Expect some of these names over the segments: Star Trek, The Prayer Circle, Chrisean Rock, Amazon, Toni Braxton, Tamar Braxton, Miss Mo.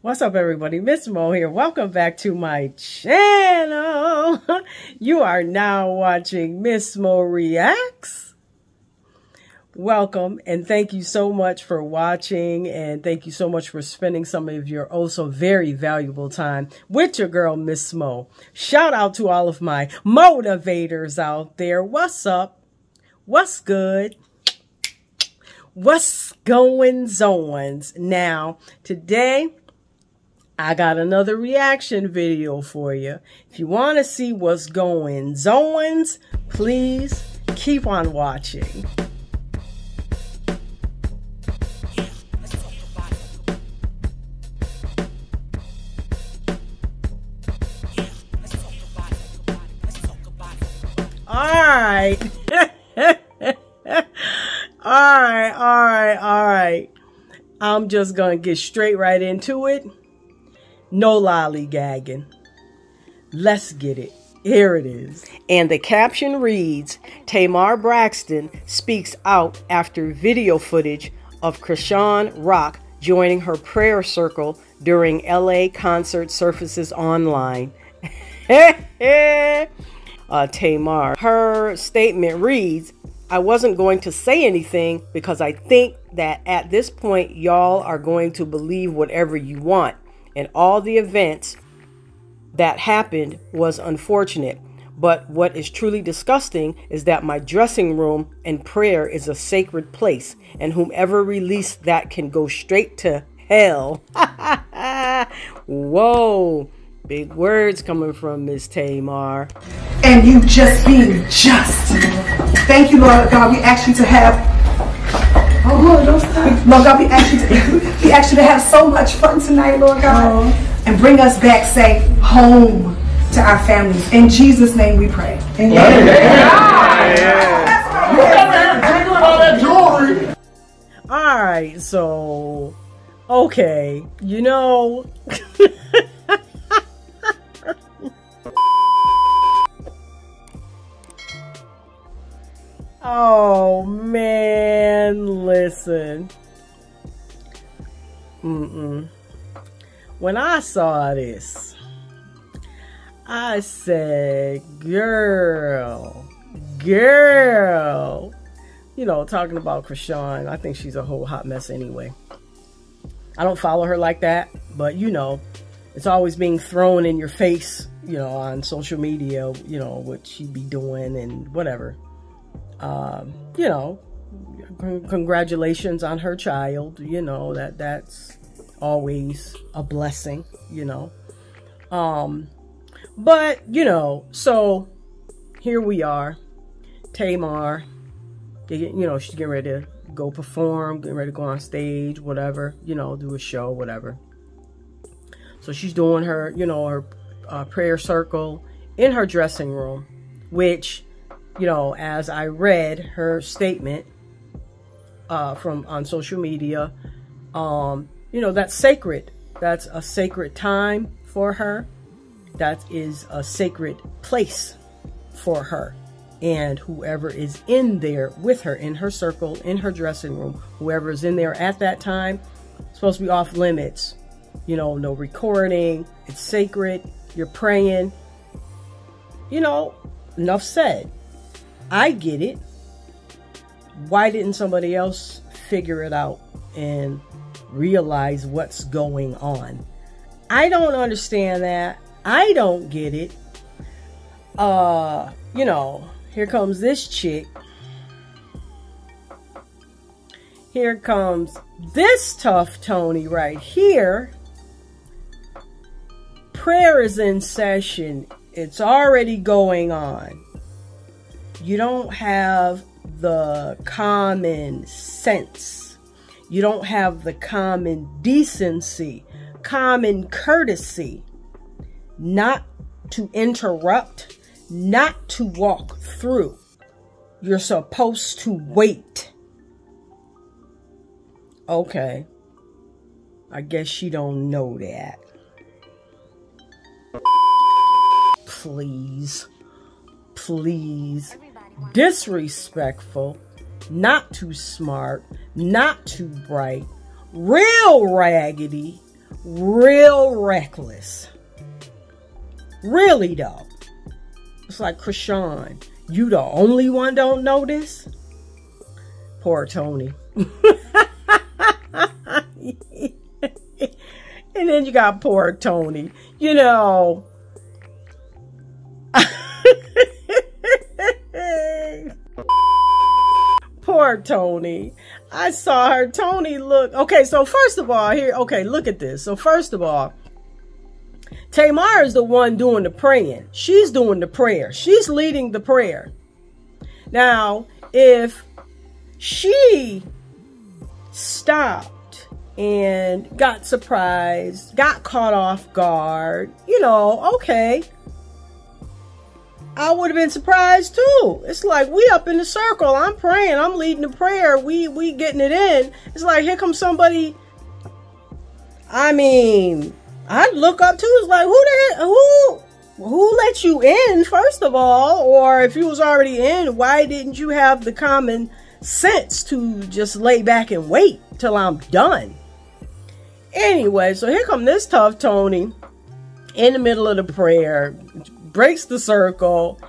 What's up, everybody? Miss Mo here. Welcome back to my channel. You are now watching Miss Mo Reacts. Welcome, and thank you so much for watching, and thank you so much for spending some of your also very valuable time with your girl, Miss Mo. Shout out to all of my motivators out there. What's up? What's good? What's going on? Now, today, I got another reaction video for you. If you want to see what's going on, please keep on watching. Alright. Alright. I'm just going to get straight right into it. No lollygagging. Let's get it. Here it is. And the caption reads, Tamar Braxton speaks out after video footage of Chrisean Rock joining her prayer circle during LA concert surfaces online. Tamar. Her statement reads, I wasn't going to say anything because I think that at this point, y'all are going to believe whatever you want. And all the events that happened was unfortunate. But what is truly disgusting is that my dressing room and prayer is a sacred place. And whomever released that can go straight to hell. Whoa. Big words coming from Miss Tamar. And you just being just. Thank you, Lord God. We ask you to have... Oh, Lord, don't stop. Lord God, we ask you to have so much fun tonight, Lord God. And bring us back safe home to our families. In Jesus' name we pray. Amen. Yeah. All right, so, okay, you know... Oh, man, listen. When I saw this, I said, girl. You know, talking about Chrisean, I think she's a whole hot mess anyway. I don't follow her like that, but, you know, it's always being thrown in your face, you know, on social media, you know, what she be doing and whatever. You know, congratulations on her child, you know, that's always a blessing, you know. But, you know, so here we are, Tamar, you know, she's getting ready to go perform, getting ready to go on stage, whatever, you know, do a show, whatever. So she's doing her, you know, her prayer circle in her dressing room, which... You know, as I read her statement from on social media, you know, that's sacred. That's a sacred time for her. That is a sacred place for her. And whoever is in there with her, in her circle, in her dressing room, whoever is in there at that time, it's supposed to be off limits. You know, no recording. It's sacred. You're praying. You know, enough said. I get it. Why didn't somebody else figure it out and realize what's going on? I don't understand that. I don't get it. You know, here comes this chick. Here comes this tough Toni right here. Prayer is in session. It's already going on. You don't have the common sense. You don't have the common decency, common courtesy, not to interrupt, not to walk through. You're supposed to wait. Okay. I guess she don't know that. Please. Please. Disrespectful, not too smart, not too bright, real raggedy, real reckless. Really though. It's like, Chrisean, you the only one don't know this? Poor Toni. And then you got poor Toni. You know. Poor Toni. I saw her. Toni, look. Okay, so first of all, here. Okay, look at this. So first of all, Tamar is the one doing the praying. She's doing the prayer. She's leading the prayer. Now, if she stopped and got surprised, got caught off guard, you know, okay, I would have been surprised too. It's like, we up in the circle. I'm praying. I'm leading the prayer. We getting it in. It's like, here comes somebody. I mean, I'd look up too. It's like, who the hell, who let you in, first of all? Or if you was already in, why didn't you have the common sense to just lay back and wait till I'm done? Anyway, so here come this tough Toni in the middle of the prayer, breaks the circle,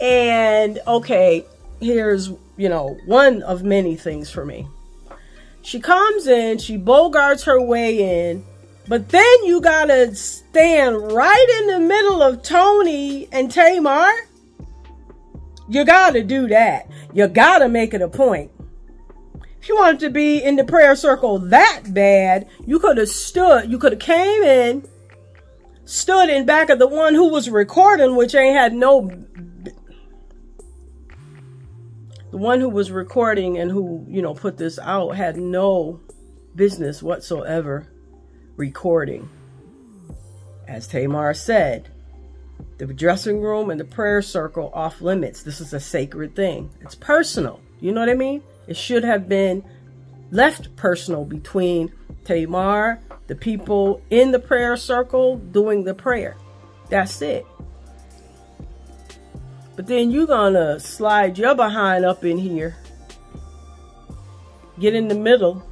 and okay, here's, you know, one of many things for me. She comes in, she bogarts her way in, but then you gotta stand right in the middle of Toni and Tamar. You gotta do that. You gotta make it a point. If you wanted to be in the prayer circle that bad, you could have stood, you could have came in, stood in back of the one who was recording, which ain't had no, the one who was recording and who, you know, put this out had no business whatsoever recording. As Tamar said, the dressing room and the prayer circle off limits. This is a sacred thing. It's personal. You know what I mean? It should have been left personal between Tamar, the people in the prayer circle doing the prayer. That's it. But then you're gonna slide your behind up in here, get in the middle,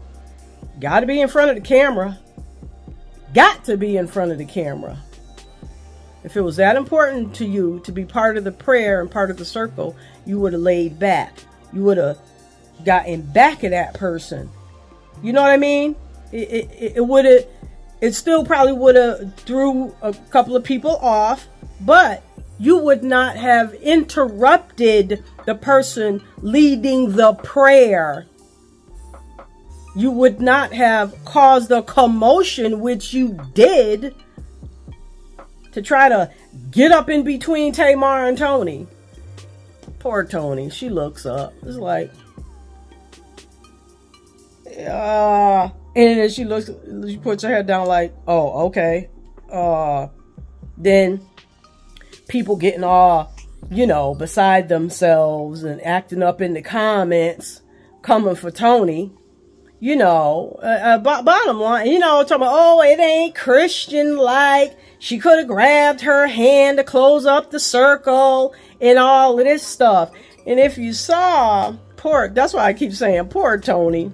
gotta be in front of the camera. Got to be in front of the camera. If it was that important to you to be part of the prayer and part of the circle, you would have laid back. You would have gotten back at that person. You know what I mean? It would have, it still probably would have threw a couple of people off, but you would not have interrupted the person leading the prayer. You would not have caused a commotion, which you did, to try to get up in between Tamar and Toni. Poor Toni. She looks up. It's like, and then she looks, she puts her head down like, oh, okay. Then people getting all, you know, beside themselves and acting up in the comments, coming for Toni. You know, bottom line, you know, talking about, oh, it ain't Christian like. She could have grabbed her hand to close up the circle and all of this stuff. And if you saw, poor, that's why I keep saying poor Toni.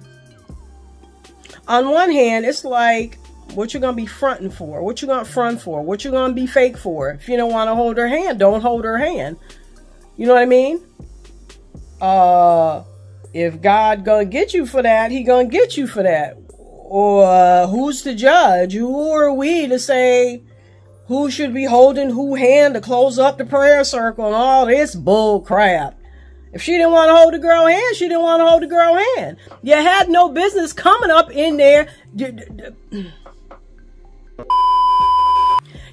On one hand, it's like, what you gonna be fronting for? What you gonna front for? What you gonna be fake for? If you don't want to hold her hand, don't hold her hand. You know what I mean? If God gonna get you for that, he gonna get you for that. Or who's to judge? Who are we to say who should be holding who hand to close up the prayer circle and all this bull crap? If she didn't want to hold the girl hand, she didn't want to hold the girl hand. You had no business coming up in there.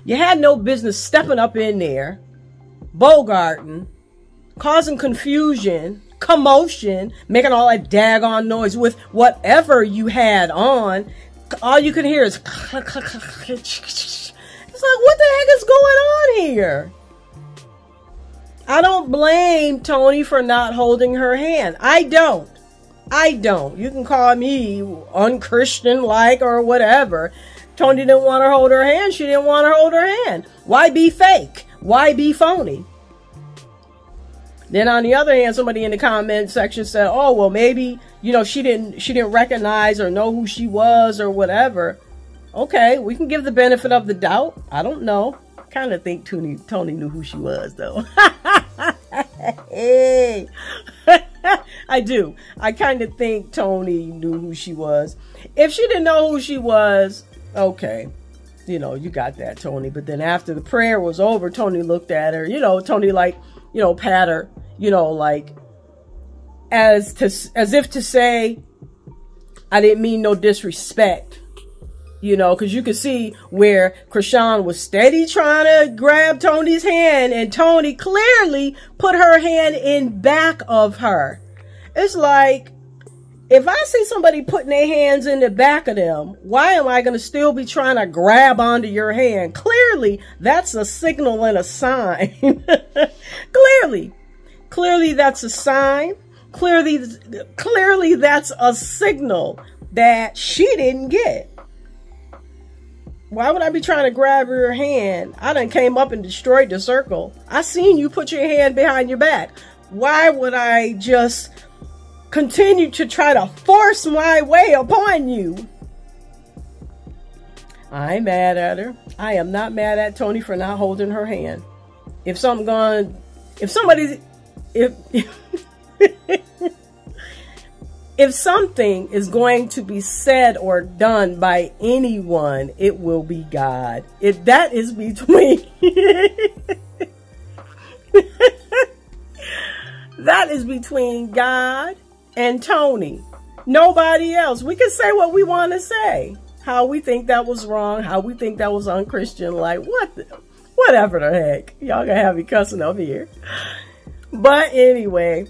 You had no business stepping up in there, bogarting, causing confusion, commotion, making all that daggone noise with whatever you had on. All you can hear is clack, clack, clack, clack. It's like, what the heck is going on here? I don't blame Toni for not holding her hand. I don't. You can call me unchristian like or whatever. Toni didn't want to hold her hand. She didn't want to hold her hand. Why be fake? Why be phony? Then on the other hand, somebody in the comment section said, oh, well, maybe, you know, she didn't recognize or know who she was or whatever. okay, we can give the benefit of the doubt. I don't know. Kind of think Toni knew who she was, though. Hey. I do. I kind of think Toni knew who she was. If she didn't know who she was, okay, you know, you got that, Toni. But then after the prayer was over, Toni looked at her, you know, Toni like, you know, pat her, you know, like as if to say, I didn't mean no disrespect, you know, because you could see where Chrisean was steady trying to grab Toni's hand, and Toni clearly put her hand in back of her. It's like, if I see somebody putting their hands in the back of them, why am I going to still be trying to grab onto your hand? Clearly, that's a signal and a sign. Clearly, that's a sign. Clearly, that's a signal that she didn't get. Why would I be trying to grab your hand? I done came up and destroyed the circle. I seen you put your hand behind your back. Why would I just continue to try to force my way upon you? I ain't mad at her. I am not mad at Toni for not holding her hand. If something is going to be said or done by anyone, it will be God. If that is between that is between God and Toni, nobody else. We can say what we want to say, how we think that was wrong, how we think that was unchristian, like whatever the heck. Y'all gonna have me cussing over here. But anyway,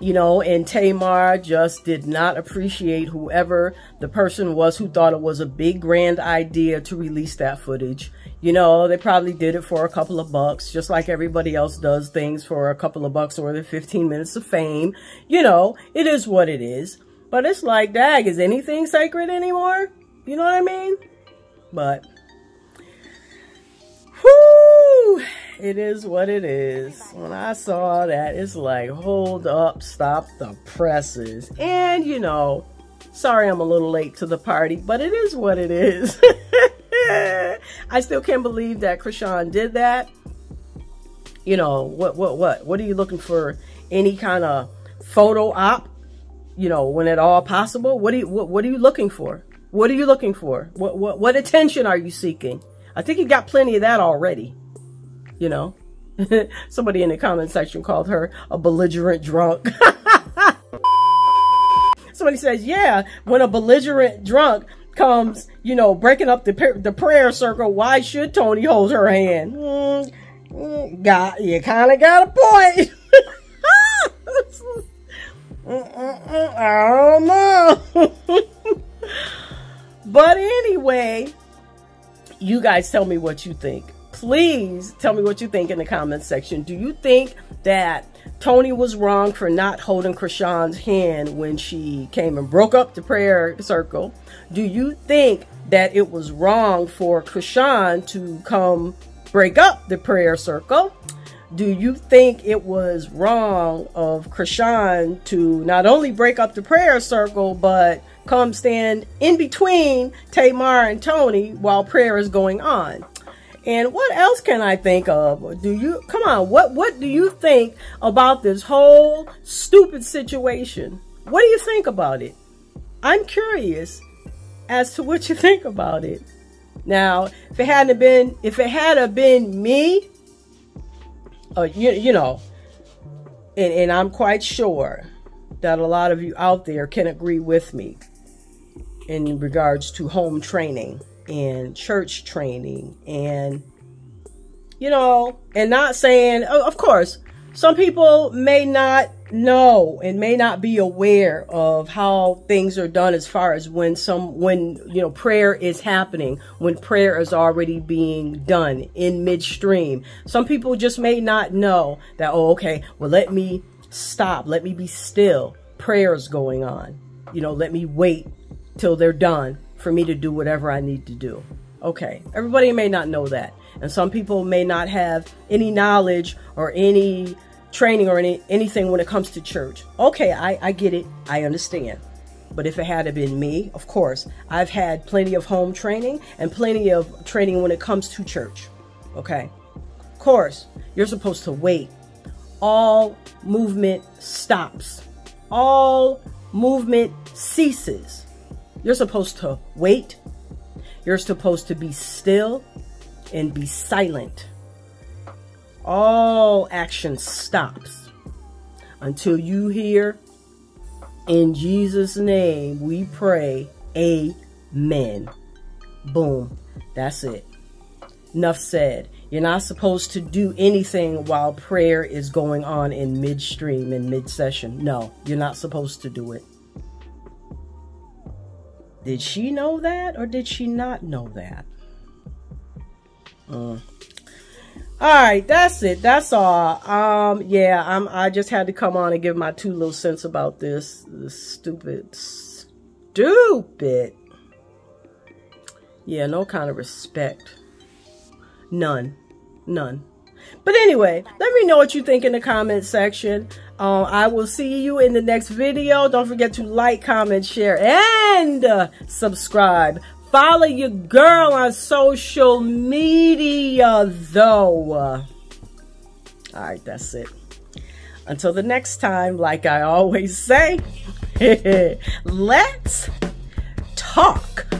you know, and Tamar just did not appreciate whoever the person was who thought it was a big grand idea to release that footage. You know, they probably did it for a couple of bucks, just like everybody else does things for a couple of bucks or the 15 minutes of fame. You know, it is what it is. But it's like, dag, is anything sacred anymore? You know what I mean? But, whoo! It is what it is. When I saw that, it's like, hold up, stop the presses. And, you know, sorry I'm a little late to the party, but it is what it is. I still can't believe that Chrisean did that. You know, what are you looking for? Any kind of photo op, you know, when at all possible? What are you looking for? What are you looking for? What attention are you seeking? I think you got plenty of that already. You know, somebody in the comment section called her a belligerent drunk. Somebody says, yeah, when a belligerent drunk comes, you know, breaking up the prayer circle, why should Toni hold her hand? You kind of got a point. I don't know. But anyway, you guys tell me what you think. Please tell me what you think in the comments section. Do you think that Toni was wrong for not holding Chrisean's hand when she came and broke up the prayer circle? Do you think that it was wrong for Chrisean to come break up the prayer circle? Do you think it was wrong of Chrisean to not only break up the prayer circle, but come stand in between Tamar and Toni while prayer is going on? And what else can I think of? What do you think about this whole stupid situation? What do you think about it? I'm curious as to what you think about it. Now, if it had been me, you know, and I'm quite sure that a lot of you out there can agree with me in regards to home training and church training, and you know, and not saying, of course, some people may not know and may not be aware of how things are done as far as when you know, prayer is happening, when prayer is already being done in midstream. Some people just may not know that, oh, okay, well, let me stop, let me be still, prayer's going on, you know, let me wait till they're done for me to do whatever I need to do. Okay, everybody may not know that. And some people may not have any knowledge or any training or anything when it comes to church. Okay, I get it. I understand. But if it had been me, of course, I've had plenty of home training and plenty of training when it comes to church. Okay. Of course, you're supposed to wait. All movement stops. All movement ceases. You're supposed to wait. You're supposed to be still and be silent. All action stops until you hear, "In Jesus' name we pray, amen." Boom. That's it. Enough said. You're not supposed to do anything while prayer is going on in midstream and mid-session. No, you're not supposed to do it. Did she know that, or did she not know that? All right, that's it. That's all. Yeah, I just had to come on and give my 2 little cents about this stupid. Yeah, no kind of respect. None. But anyway, let me know what you think in the comment section. I will see you in the next video. Don't forget to like, comment, share, and subscribe. Follow your girl on social media, though. All right, that's it. Until the next time, like I always say, let's talk.